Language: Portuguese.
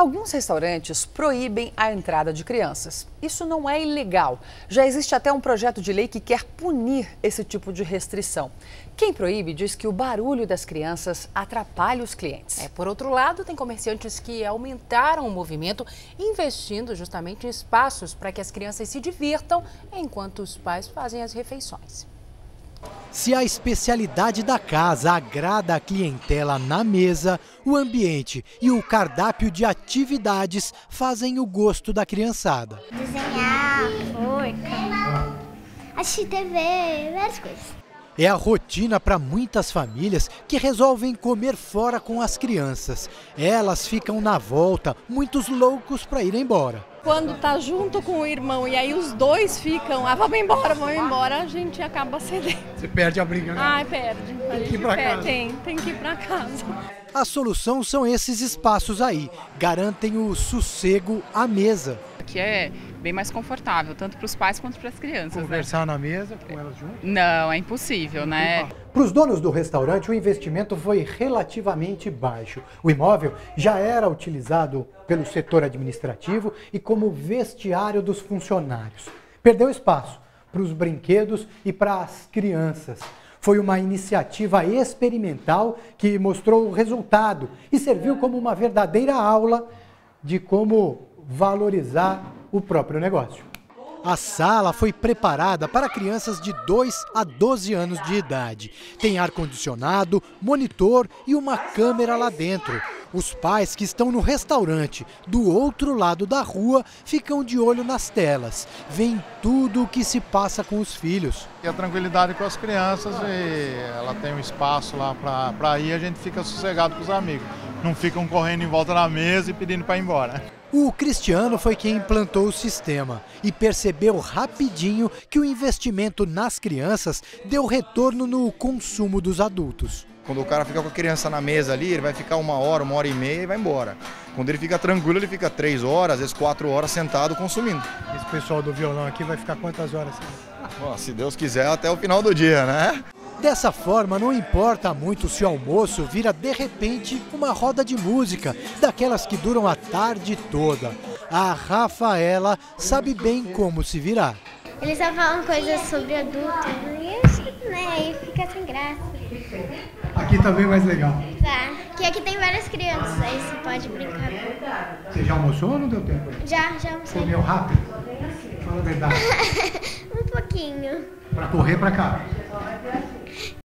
Alguns restaurantes proíbem a entrada de crianças. Isso não é ilegal. Já existe até um projeto de lei que quer punir esse tipo de restrição. Quem proíbe diz que o barulho das crianças atrapalha os clientes. Por outro lado, tem comerciantes que aumentaram o movimento, investindo justamente em espaços para que as crianças se divirtam enquanto os pais fazem as refeições. Se a especialidade da casa agrada a clientela na mesa, o ambiente e o cardápio de atividades fazem o gosto da criançada. Desenhar, forca, assistir TV, várias coisas. É a rotina para muitas famílias que resolvem comer fora com as crianças. Elas ficam na volta, muitos loucos para ir embora. Quando tá junto com o irmão e aí os dois ficam, vamos embora, a gente acaba cedendo. Você perde a briga, né? Perde. Tem que ir pra casa. Tem que ir pra casa. A solução são esses espaços aí, garantem o sossego à mesa. Aqui é bem mais confortável, tanto para os pais quanto para as crianças. Conversar na mesa com elas juntas? Não, é impossível, né? Para os donos do restaurante, o investimento foi relativamente baixo. O imóvel já era utilizado pelo setor administrativo e como vestiário dos funcionários. Perdeu espaço para os brinquedos e para as crianças. Foi uma iniciativa experimental que mostrou o resultado e serviu como uma verdadeira aula de como valorizar o próprio negócio. A sala foi preparada para crianças de 2 a 12 anos de idade. Tem ar-condicionado, monitor e uma câmera lá dentro. Os pais que estão no restaurante do outro lado da rua ficam de olho nas telas. Vêem tudo o que se passa com os filhos. E a tranquilidade com as crianças, e ela tem um espaço lá para ir, a gente fica sossegado com os amigos. Não ficam correndo em volta da mesa e pedindo para ir embora. O Cristiano foi quem implantou o sistema e percebeu rapidinho que o investimento nas crianças deu retorno no consumo dos adultos. Quando o cara fica com a criança na mesa ali, ele vai ficar uma hora e meia e vai embora. Quando ele fica tranquilo, ele fica 3 horas, às vezes 4 horas sentado consumindo. Esse pessoal do violão aqui vai ficar quantas horas? Bom, se Deus quiser, até o final do dia, né? Dessa forma, não importa muito se o almoço vira de repente uma roda de música, daquelas que duram a tarde toda. A Rafaela sabe bem como se virar. Eles só falam coisas sobre adultos, né? E fica sem graça. Aqui também é mais legal. Tá, porque aqui tem várias crianças, aí você pode brincar. Você já almoçou ou não deu tempo? Já almocei. Comeu rápido? Fala a verdade. Um pouquinho. Pra correr pra cá?